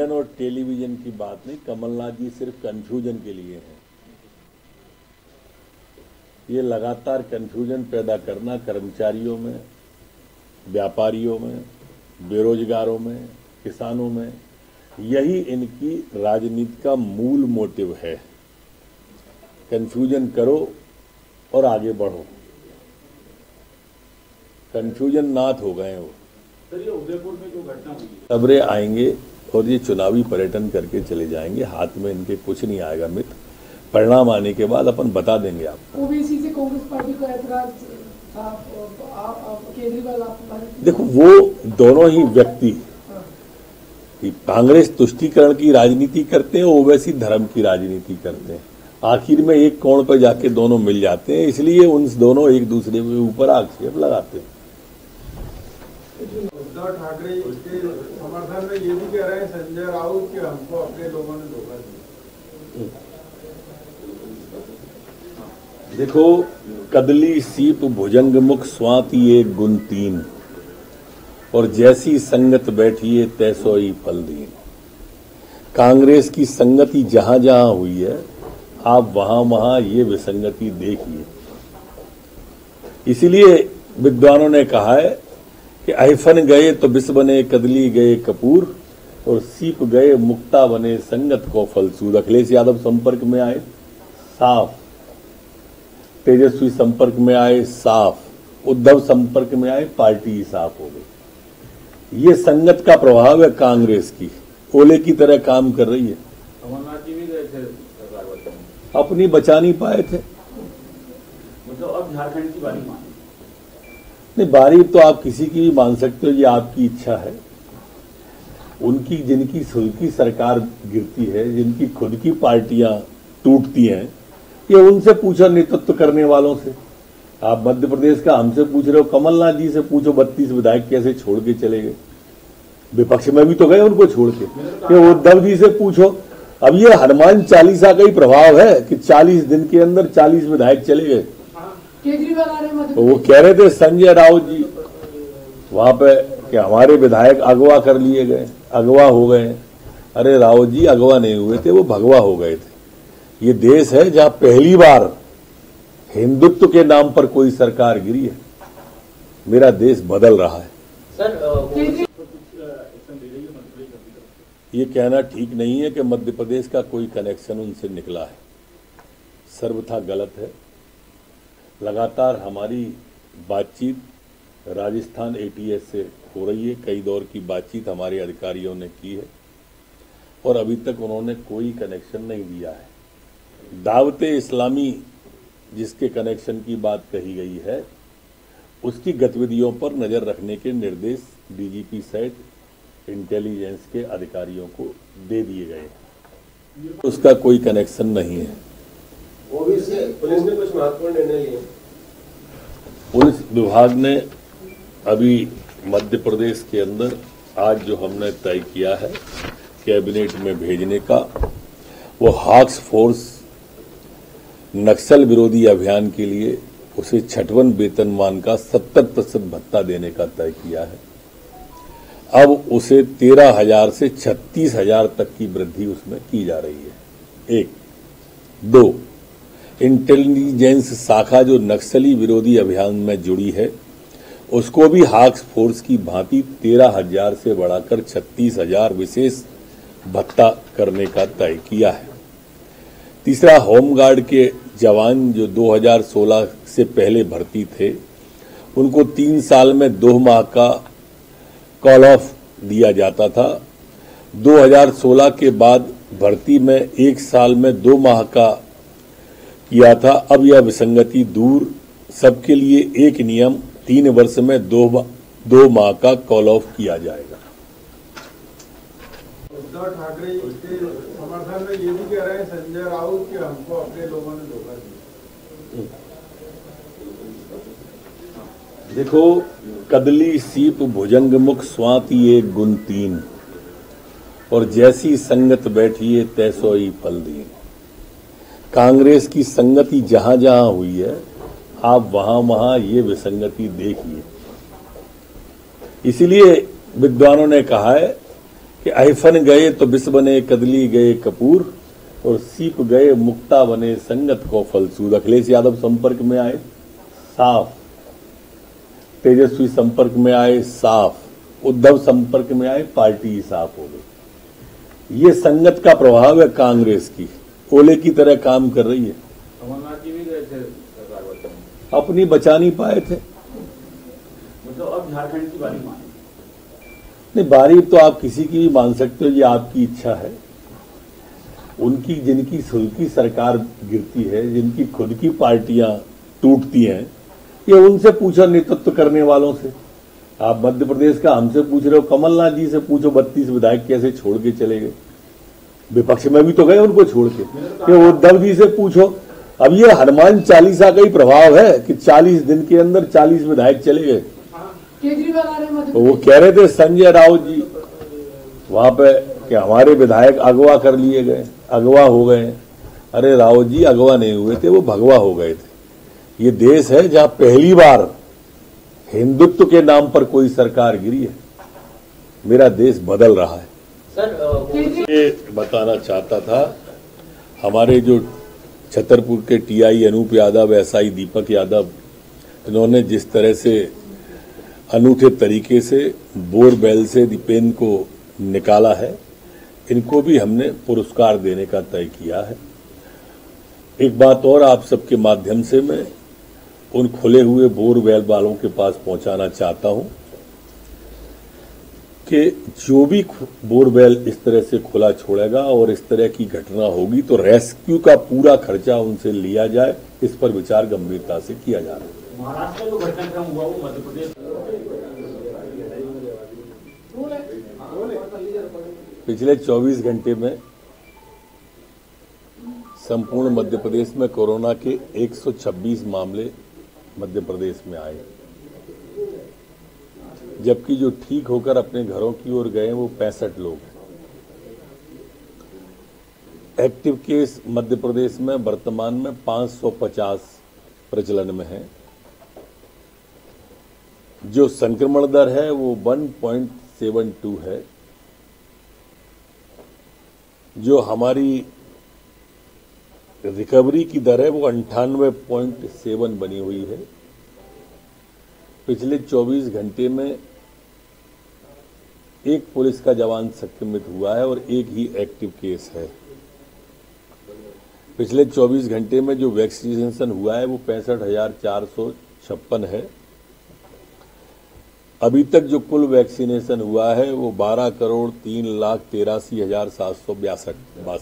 Media और television की बात नहीं, कमलनाथ जी सिर्फ कंफ्यूजन के लिए है। ये लगातार कंफ्यूजन पैदा करना कर्मचारियों में, व्यापारियों में, बेरोजगारों में, किसानों में, यही इनकी राजनीति का मूल मोटिव है। कंफ्यूजन करो और आगे बढ़ो, कंफ्यूजन नाथ हो गए वो। उदयपुर में जो घटना हुई, खबरें आएंगे और ये चुनावी पर्यटन करके चले जाएंगे, हाथ में इनके कुछ नहीं आएगा मित्र। परिणाम आने के बाद अपन बता देंगे आपको। ओवैसी से कांग्रेस पार्टी का ऐतराज केजरीवाल देखो, वो दोनों ही व्यक्ति कांग्रेस तुष्टीकरण की राजनीति करते हैं, ओवैसी धर्म की राजनीति करते हैं। आखिर में एक कोण पर जाके दोनों मिल जाते हैं, इसलिए उन दोनों एक दूसरे के ऊपर आक्षेप लगाते हैं। उद्धव ठाकरे के समर्थन में ये भी कह रहे हैं संजय राउत के हमको अपने लोगों ने धोखा दिया। देखो, कदली सीप भुजंग मुख स्वाति एक गुण तीन, और जैसी संगत बैठिए तैसोई फल दीन। कांग्रेस की संगति जहां जहां हुई है, आप वहां वहां ये विसंगति देखिए। इसीलिए विद्वानों ने कहा है कि अहिफन गए तो बिस बने, कदली गए कपूर, और सीप गए मुक्ता बने, संगत को फलसूद। अखिलेश यादव संपर्क में आए साफ, तेजस्वी संपर्क में आए साफ, उद्धव संपर्क में आए, पार्टी साफ हो गई। ये संगत का प्रभाव है, कांग्रेस की ओले की तरह काम कर रही है। कमलनाथ जी भी गए थे, अपनी बचा नहीं पाए थे। अब झारखंड की बारी मानी नहीं, बारी तो आप किसी की भी मान सकते हो, ये आपकी इच्छा है। उनकी जिनकी खुद की सरकार गिरती है, जिनकी खुद की पार्टियां टूटती हैं, ये उनसे पूछो, नेतृत्व करने वालों से। आप मध्यप्रदेश का हमसे पूछ रहे हो, कमलनाथ जी से पूछो 32 विधायक कैसे छोड़ के चले गए, विपक्ष में भी तो गए उनको छोड़ के। उद्धव जी से पूछो, अब ये हनुमान चालीसा का ही प्रभाव है कि 40 दिन के अंदर 40 विधायक चले गए। तो वो कह रहे थे संजय राउत जी वहां पे कि हमारे विधायक अगवा कर लिए गए, अगवा हो गए। अरे राउत जी अगवा नहीं हुए थे, वो भगवा हो गए थे। ये देश है जहां पहली बार हिंदुत्व के नाम पर कोई सरकार गिरी है। मेरा देश बदल रहा है सर। ये कहना ठीक नहीं है कि मध्य प्रदेश का कोई कनेक्शन उनसे निकला है, सर्वथा गलत है। लगातार हमारी बातचीत राजस्थान एटीएस से हो रही है, कई दौर की बातचीत हमारे अधिकारियों ने की है, और अभी तक उन्होंने कोई कनेक्शन नहीं दिया है। दावते इस्लामी जिसके कनेक्शन की बात कही गई है, उसकी गतिविधियों पर नज़र रखने के निर्देश डीजीपी सहित इंटेलिजेंस के अधिकारियों को दे दिए गए हैं। उसका कोई कनेक्शन नहीं है। पुलिस ने कुछ महत्वपूर्ण निर्णय लिए। पुलिस विभाग ने अभी मध्य प्रदेश के अंदर आज जो हमने तय किया है कैबिनेट में भेजने का, वो हाक्स फोर्स नक्सल विरोधी अभियान के लिए उसे 56 वेतनमान का 70% भत्ता देने का तय किया है। अब उसे 13,000 से 36,000 तक की वृद्धि उसमें की जा रही है। एक, दो, इंटेलिजेंस शाखा जो नक्सली विरोधी अभियान में जुड़ी है, उसको भी हाक्स फोर्स की भांति 13,000 से बढ़ाकर 36,000 विशेष भत्ता करने का तय किया है। तीसरा, होमगार्ड के जवान जो 2016 से पहले भर्ती थे, उनको 3 साल में 2 माह का कॉल ऑफ दिया जाता था। 2016 के बाद भर्ती में 1 साल में 2 माह का किया था। अब यह विसंगति दूर, सबके लिए एक नियम, 3 वर्ष में 2 माह का कॉल ऑफ किया जाएगा। उद्धव ठाकरे के समर्थन में ये भी कह रहे हैं संजय राउत के हमको अपने लोगों ने धोखा दिया। देखो, कदली सीप भुजंग मुख स्वाति एक गुण तीन, और जैसी संगत बैठिए तैसोई फल दीन। कांग्रेस की संगति जहां जहां हुई है, आप वहां वहां ये विसंगति देखिए। इसीलिए विद्वानों ने कहा है कि आइफन गए तो बिस बने कदली गए कपूर और सीप गए मुक्ता बने संगत को फलसूद। अखिलेश यादव संपर्क में आए साफ, तेजस्वी संपर्क में आए साफ, उद्धव संपर्क में आए, पार्टी साफ हो गई। ये संगत का प्रभाव है, कांग्रेस की ओले की तरह काम कर रही है। कमलनाथ जी भी गए थे, अपनी बचा नहीं पाए थे। अब झारखंड की बारी मांगे नहीं, बारी तो आप किसी की भी मान सकते हो, ये आपकी इच्छा है। उनकी जिनकी खुद की सरकार गिरती है, जिनकी खुद की पार्टियां टूटती हैं, ये उनसे पूछो, नेतृत्व करने वालों से। आप मध्य प्रदेश का हमसे पूछ रहे हो, कमलनाथ जी से पूछो 32 विधायक कैसे छोड़ के चले गए, विपक्ष में भी तो गए उनको छोड़ के। उद्धव जी से पूछो। अब ये हनुमान चालीसा का ही प्रभाव है कि 40 दिन के अंदर 40 विधायक चले गए। वो कह रहे थे संजय राउत जी वहां पे कि हमारे विधायक अगवा कर लिए गए, अगवा हो गए। अरे राउत जी अगवा नहीं हुए थे, वो भगवा हो गए थे। ये देश है जहां पहली बार हिंदुत्व के नाम पर कोई सरकार गिरी है। मेरा देश बदल रहा है सर। ये बताना चाहता था, हमारे जो छतरपुर के टीआई अनूप यादव, एसआई दीपक यादव, इन्होंने जिस तरह से अनूठे तरीके से बोरवेल से दीपेंद्र को निकाला है, इनको भी हमने पुरस्कार देने का तय किया है। एक बात और आप सबके माध्यम से मैं उन खुले हुए बोरवेल वालों के पास पहुंचाना चाहता हूं कि जो भी बोरवेल इस तरह से खुला छोड़ेगा और इस तरह की घटना होगी तो रेस्क्यू का पूरा खर्चा उनसे लिया जाए। इस पर विचार गंभीरता से किया जा रहा है। महाराष्ट्र में जो घटनाक्रम हुआ वो मध्य प्रदेश पिछले 24 घंटे में संपूर्ण मध्य प्रदेश में कोरोना के 126 मामले मध्य प्रदेश में आए, जबकि जो ठीक होकर अपने घरों की ओर गए वो 65 लोग। एक्टिव केस मध्य प्रदेश में वर्तमान में 550 प्रचलन में है। जो संक्रमण दर है वो 1.72 है। जो हमारी रिकवरी की दर है वो 98.7 बनी हुई है। पिछले 24 घंटे में एक पुलिस का जवान संक्रमित हुआ है और एक ही एक्टिव केस है। पिछले 24 घंटे में जो वैक्सीनेशन हुआ है वो 65,456 है। अभी तक जो कुल वैक्सीनेशन हुआ है वो 12,03,83,762